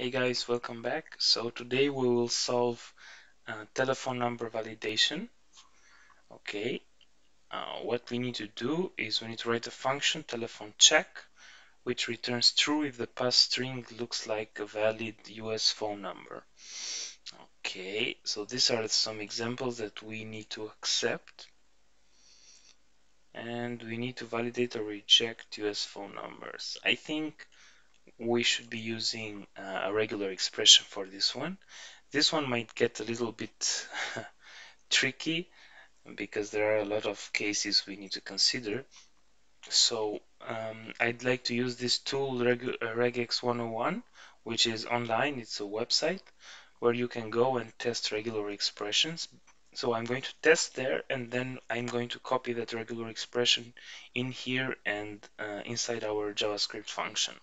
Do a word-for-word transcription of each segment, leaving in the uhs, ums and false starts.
Hey guys, welcome back. So today we will solve uh, telephone number validation. Okay, uh, what we need to do is we need to write a function telephone check which returns true if the pass string looks like a valid U S phone number. Okay, so these are some examples that we need to accept, and we need to validate or reject U S phone numbers. I think we should be using uh, a regular expression for this one. This one might get a little bit tricky because there are a lot of cases we need to consider. So um, I'd like to use this tool regex one oh one, which is online. It's a website where you can go and test regular expressions. So I'm going to test there, and then I'm going to copy that regular expression in here and uh, inside our JavaScript function.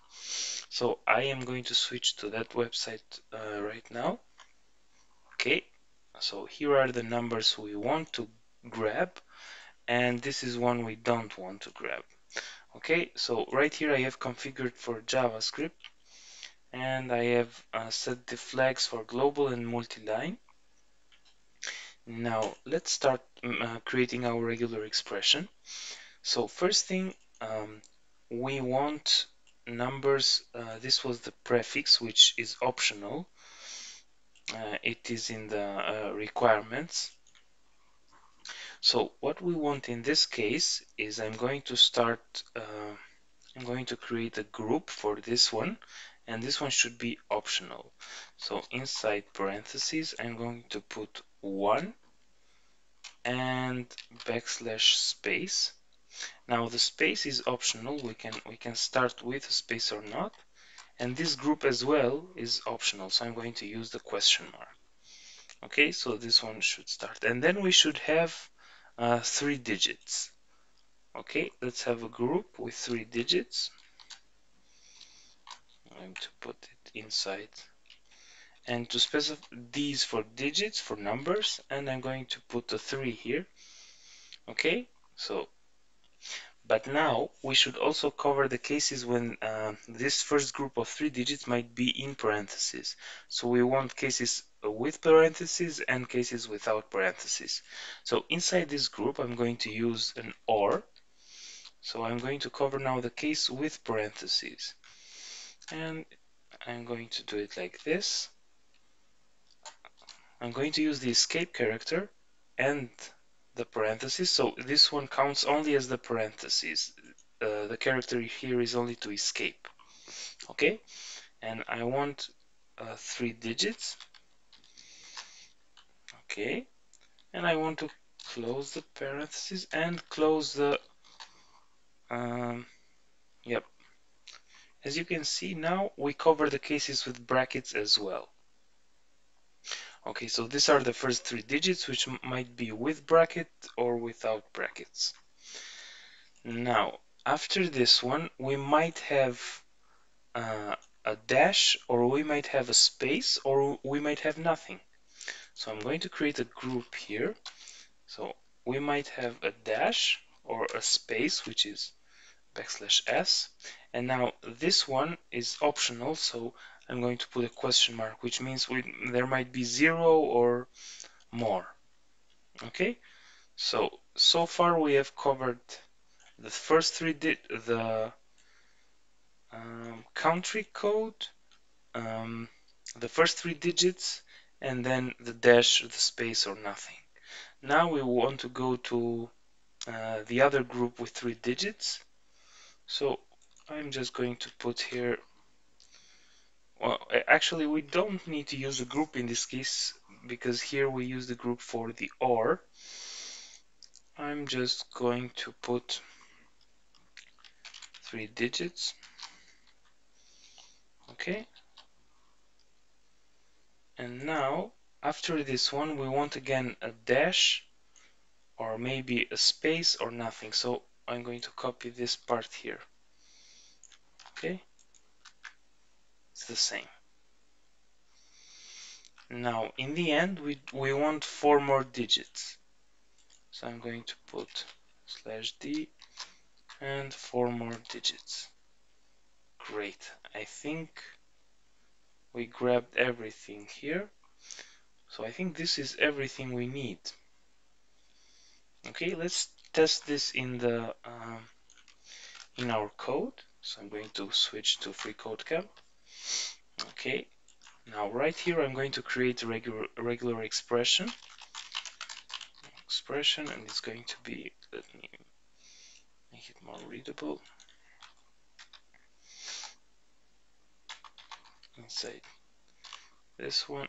So I am going to switch to that website uh, right now. Okay, so here are the numbers we want to grab, and this is one we don't want to grab. Okay, so right here I have configured for JavaScript, and I have uh, set the flags for global and multi-line. Now let's start uh, creating our regular expression. So first thing, um, we want numbers. Uh, this was the prefix, which is optional. Uh, it is in the uh, requirements. So what we want in this case is I'm going to start. Uh, I'm going to create a group for this one, and this one should be optional. So inside parentheses, I'm going to put one and backslash space. Now the space is optional. We can we can start with a space or not, and this group as well is optional. So I'm going to use the question mark. Okay, so this one should start, and then we should have uh, three digits. Okay, let's have a group with three digits. I'm going to put it inside. And to specify these for digits, for numbers, and I'm going to put a three here. Okay, so, but now we should also cover the cases when uh, this first group of three digits might be in parentheses. So we want cases with parentheses and cases without parentheses. So inside this group, I'm going to use an or. So I'm going to cover now the case with parentheses. And I'm going to do it like this. I'm going to use the escape character and the parentheses, so this one counts only as the parentheses. Uh, the character here is only to escape. Okay, and I want uh, three digits. Okay, and I want to close the parentheses and close the um, yep. As you can see, now we cover the cases with brackets as well. Okay, so these are the first three digits, which might be with bracket or without brackets. Now, after this one, we might have uh, a dash, or we might have a space, or we might have nothing. So I'm going to create a group here. So we might have a dash or a space, which is backslash s. And now this one is optional, so I'm going to put a question mark, which means we, there might be zero or more. Okay, so so far we have covered the first three di the um, country code, um, the first three digits, and then the dash, the space, or nothing. Now we want to go to uh, the other group with three digits. So I'm just going to put here. Well, actually, we don't need to use a group in this case, because here we use the group for the or. I'm just going to put three digits. Okay. And now, after this one, we want again a dash, or maybe a space, or nothing. So I'm going to copy this part here. Okay. It's the same. Now in the end we, we want four more digits, so I'm going to put slash d and four more digits. Great, I think we grabbed everything here. So I think this is everything we need. Okay, let's test this in the uh, in our code. So I'm going to switch to freeCodeCamp. Okay, now right here I'm going to create a regular regular expression expression, and it's going to be, let me make it more readable. Inside this one.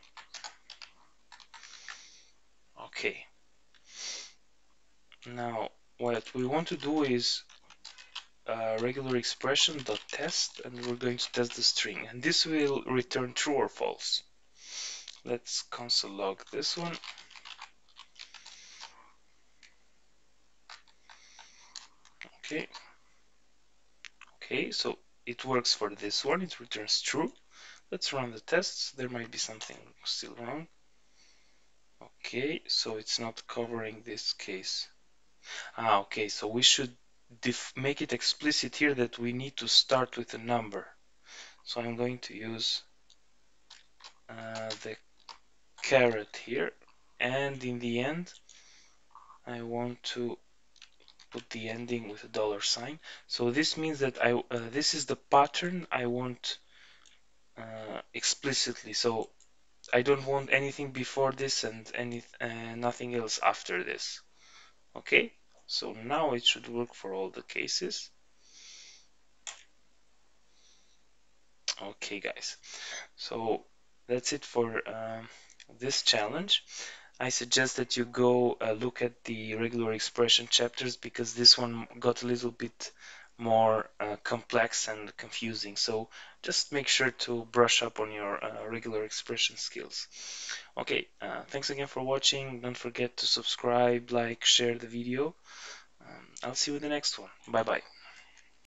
Okay. Now what we want to do is uh, regular expression dot test, and we're going to test the string, and this will return true or false. Let's console log this one. Okay. Okay, so it works for this one. It returns true. Let's run the tests. There might be something still wrong. Okay, so it's not covering this case. Ah, okay, so we should def make it explicit here that we need to start with a number. So I'm going to use uh, the caret here, and in the end I want to put the ending with a dollar sign. So this means that I uh, this is the pattern I want Uh, explicitly, so I don't want anything before this and any uh, nothing else after this. Okay, so now it should work for all the cases. Okay guys, so that's it for uh, this challenge. I suggest that you go uh, look at the regular expression chapters, because this one got a little bit more uh, complex and confusing, so just make sure to brush up on your uh, regular expression skills. Okay, uh, thanks again for watching. Don't forget to subscribe, like, share the video. um, I'll see you in the next one. Bye bye.